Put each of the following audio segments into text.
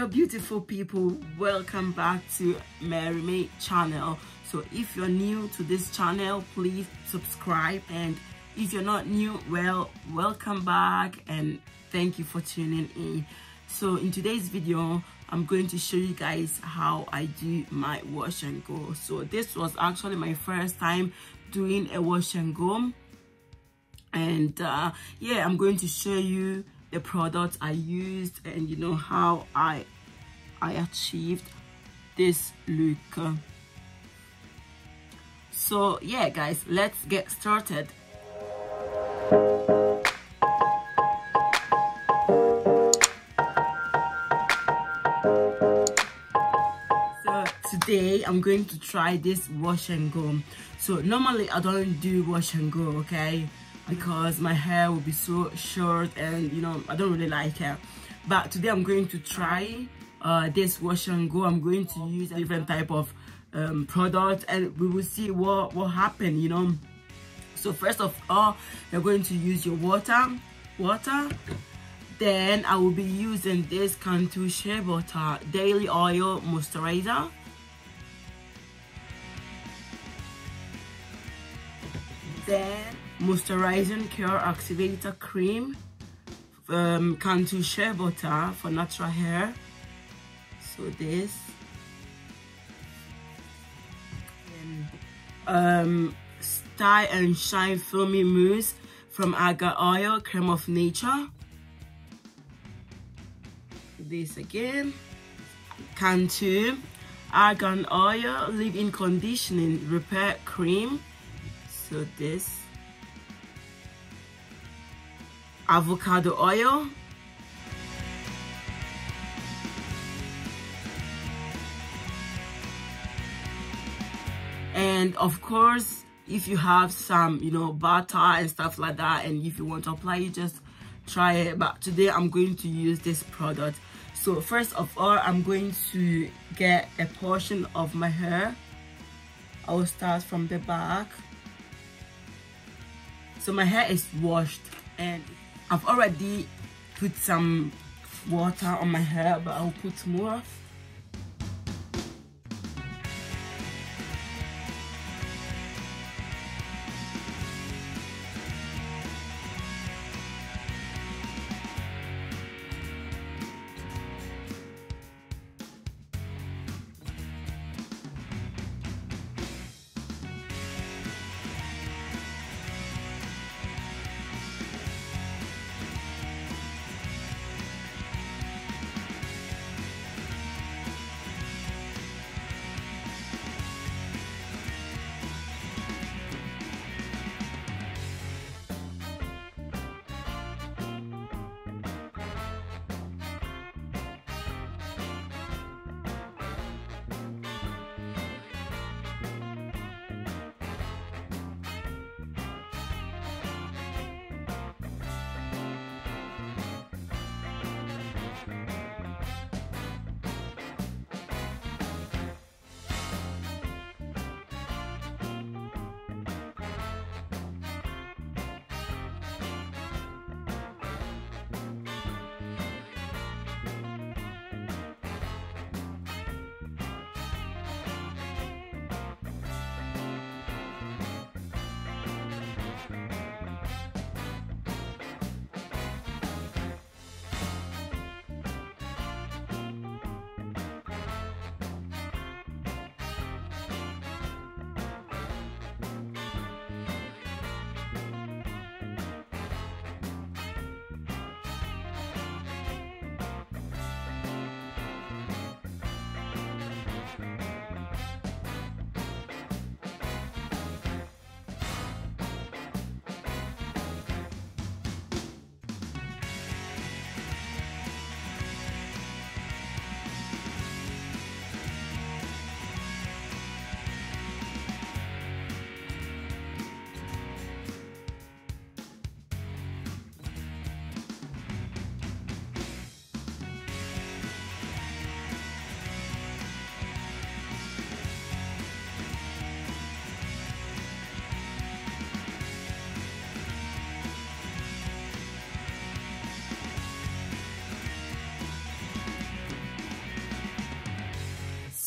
Hello beautiful people, welcome back to Mary-May Channel. So if you're new to this channel, please subscribe, and if you're not new, well, welcome back and thank you for tuning in. So in today's video, I'm going to show you guys how I do my wash and go. So this was actually my first time doing a wash and go, and yeah, I'm going to show you the product I used and you know how I achieved this look. So yeah guys, let's get started. So today I'm going to try this wash and go. So normally I don't do wash and go, okay, because my hair will be so short and you know I don't really like hair. But today I'm going to try this wash and go. I'm going to use a different type of product and we will see what happened, you know. So first of all, you're going to use your water. Then I will be using this Cantu shea butter daily oil moisturizer. Then moisturizing care activator cream, Cantu shea butter for natural hair. So this style and shine filmy mousse from Avocado oil, Creme of Nature. This again, Cantu argan oil leave-in conditioning repair cream. So this avocado oil, and of course if you have some, you know, butter and stuff like that, and if you want to apply, you just try it. But today I'm going to use this product. So first of all, I'm going to get a portion of my hair. I will start from the back. So my hair is washed and I've already put some water on my hair, but I'll put more.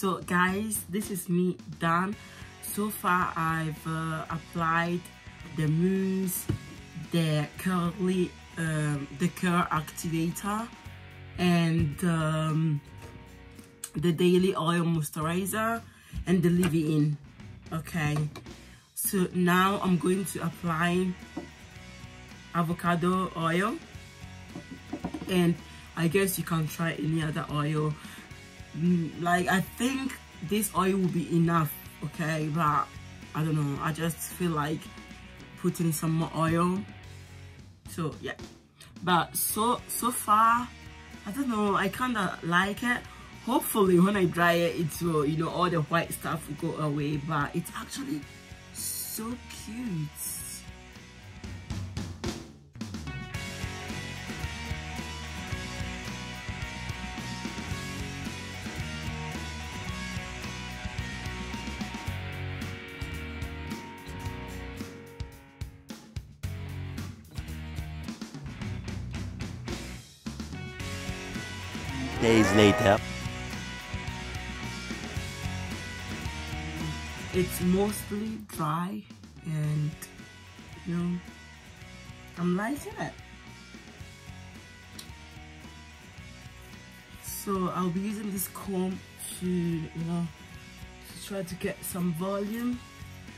So guys, this is me done. So far I've applied the mousse, the curl activator, and the daily oil moisturizer, and the leave-in. Okay, so now I'm going to apply avocado oil, and I guess you can try any other oil. Like, I think this oil will be enough, okay, but I don't know, I just feel like putting some more oil. So yeah, but so far, I don't know, I kind of like it. Hopefully when I dry it, it will, you know, all the white stuff will go away, but it's actually so cute. Days later. It's mostly dry, and you know, I'm liking it. So I'll be using this comb to, you know, to try to get some volume.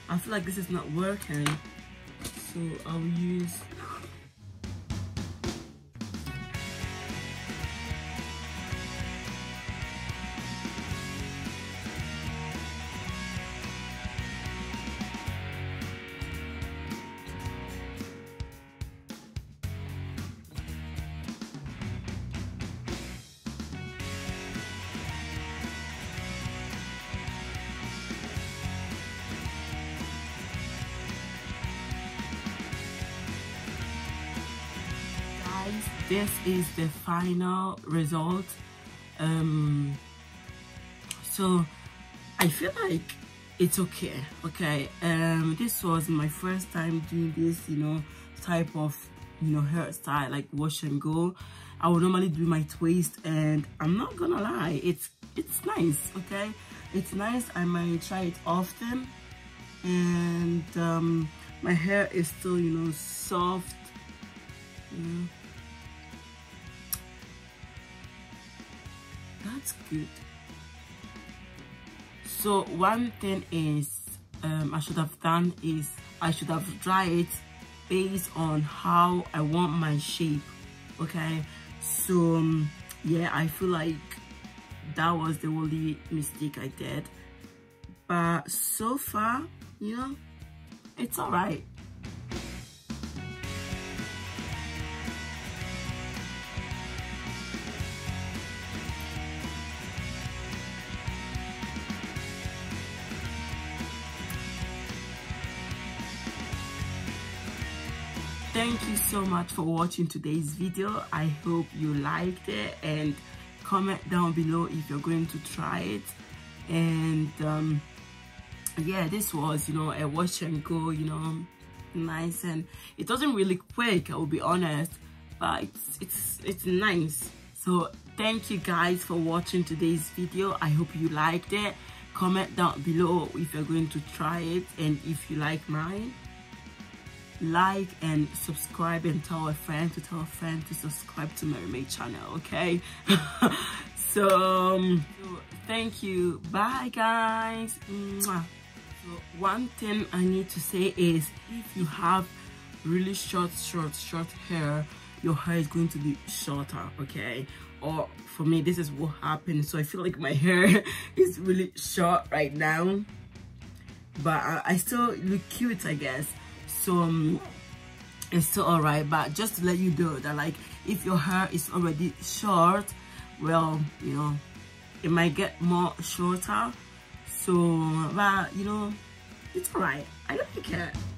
I feel like this is not working, so I'll use. This is the final result. So I feel like it's okay. This was my first time doing this, you know, type of, you know, hairstyle, like wash and go. I would normally do my twist, and I'm not gonna lie, it's nice. Okay, it's nice. I might try it often, and my hair is still, you know, soft, you know. That's good. So one thing is, I should have done is I should have dried it based on how I want my shape. Okay, so yeah, I feel like that was the only mistake I did, but so far, you know, it's all right. Thank you so much for watching today's video. I hope you liked it, and comment down below if you're going to try it. And yeah, this was, you know, a wash and go, you know, nice, and it wasn't really quick, I will be honest, but it's nice. So thank you guys for watching today's video. I hope you liked it. Comment down below if you're going to try it, and if you like mine. Like and subscribe, and tell a friend to subscribe to Mary-May Channel, okay? So thank you, bye guys. Mwah. So one thing I need to say is, if you have really short hair, your hair is going to be shorter, okay? Or for me, this is what happened. So I feel like my hair is really short right now, but I still look cute, I guess. So it's still all right, but just to let you know that, like, if your hair is already short, well, you know, it might get more shorter. So, but you know, it's all right, I like it.